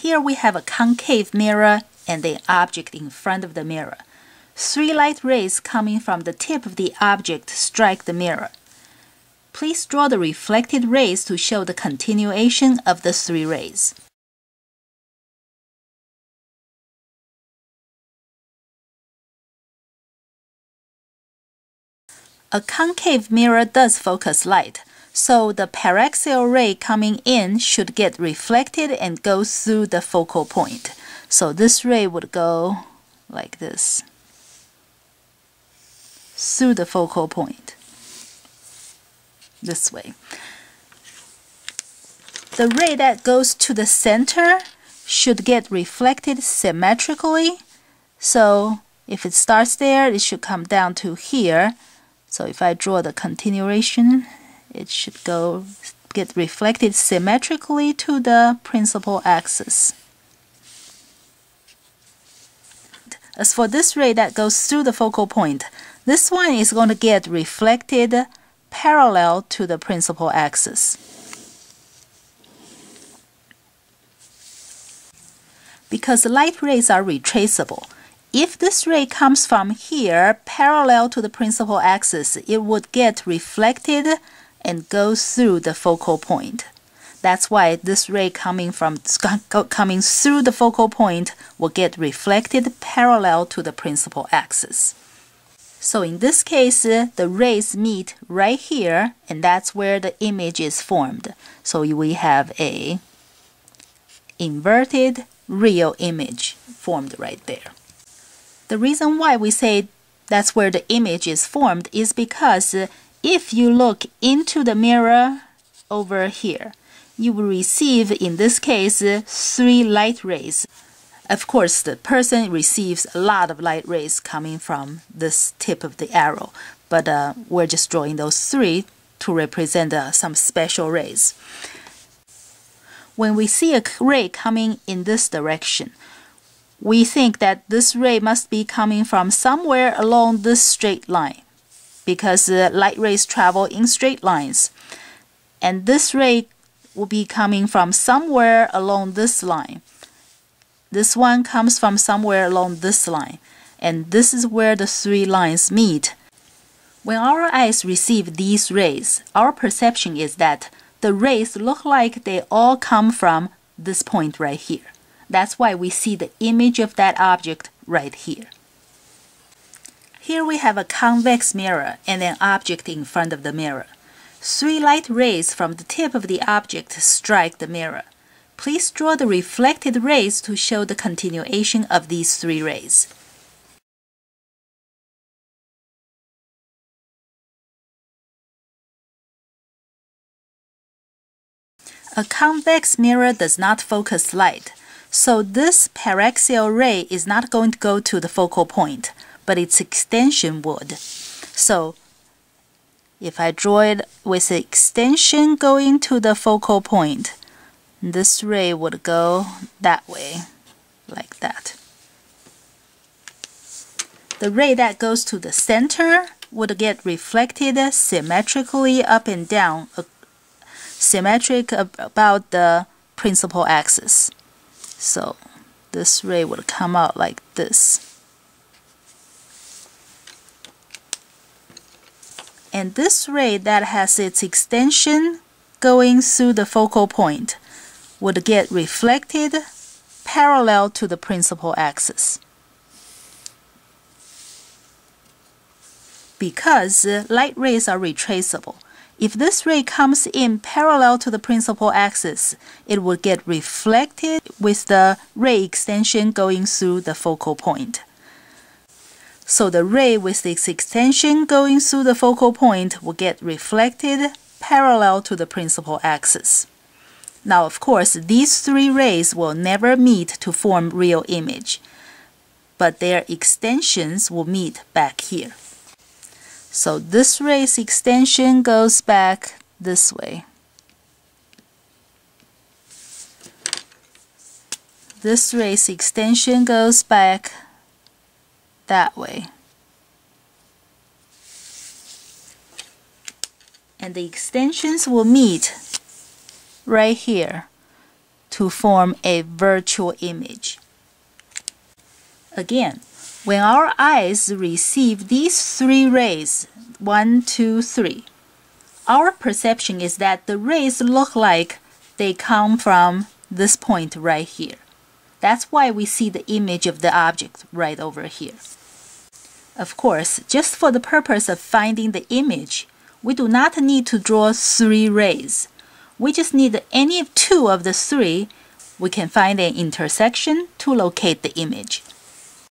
Here we have a concave mirror and an object in front of the mirror. 3 light rays coming from the tip of the object strike the mirror. Please draw the reflected rays to show the continuation of the 3 rays. A concave mirror does focus light, so the paraxial ray coming in should get reflected and go through the focal point. So this ray would go like this, through the focal point, this way. The ray that goes to the center should get reflected symmetrically. So if it starts there, it should come down to here. So if I draw the continuation, it should go get reflected symmetrically to the principal axis. As for this ray that goes through the focal point, this one is going to get reflected parallel to the principal axis. Because light rays are retraceable, if this ray comes from here parallel to the principal axis, it would get reflected and go through the focal point. That's why this ray coming through the focal point will get reflected parallel to the principal axis. So in this case, the rays meet right here, and that's where the image is formed. So we have an inverted real image formed right there. The reason why we say that's where the image is formed is because if you look into the mirror over here, you will receive, in this case, 3 light rays. Of course, the person receives a lot of light rays coming from this tip of the arrow, but we're just drawing those 3 to represent some special rays. When we see a ray coming in this direction, we think that this ray must be coming from somewhere along this straight line, because light rays travel in straight lines. And this ray will be coming from somewhere along this line. This one comes from somewhere along this line. And this is where the 3 lines meet. When our eyes receive these rays, our perception is that the rays look like they all come from this point right here. That's why we see the image of that object right here. Here we have a convex mirror and an object in front of the mirror. 3 light rays from the tip of the object strike the mirror. Please draw the reflected rays to show the continuation of these 3 rays. A convex mirror does not focus light, so this paraxial ray is not going to go to the focal point, but its extension would. So if I draw it with the extension going to the focal point, this ray would go that way, like that. The ray that goes to the center would get reflected symmetrically up and down, symmetric about the principal axis. So this ray would come out like this. And this ray that has its extension going through the focal point would get reflected parallel to the principal axis. Because light rays are retraceable, if this ray comes in parallel to the principal axis, it would get reflected with the ray extension going through the focal point. So the ray with its extension going through the focal point will get reflected parallel to the principal axis. Now, of course, these 3 rays will never meet to form real image, but their extensions will meet back here. So this ray's extension goes back this way. This ray's extension goes back that way. And the extensions will meet right here to form a virtual image. Again, when our eyes receive these three rays, 1, 2, 3, our perception is that the rays look like they come from this point right here. That's why we see the image of the object right over here. Of course, just for the purpose of finding the image, we do not need to draw three rays. We just need any two of the three. We can find an intersection to locate the image.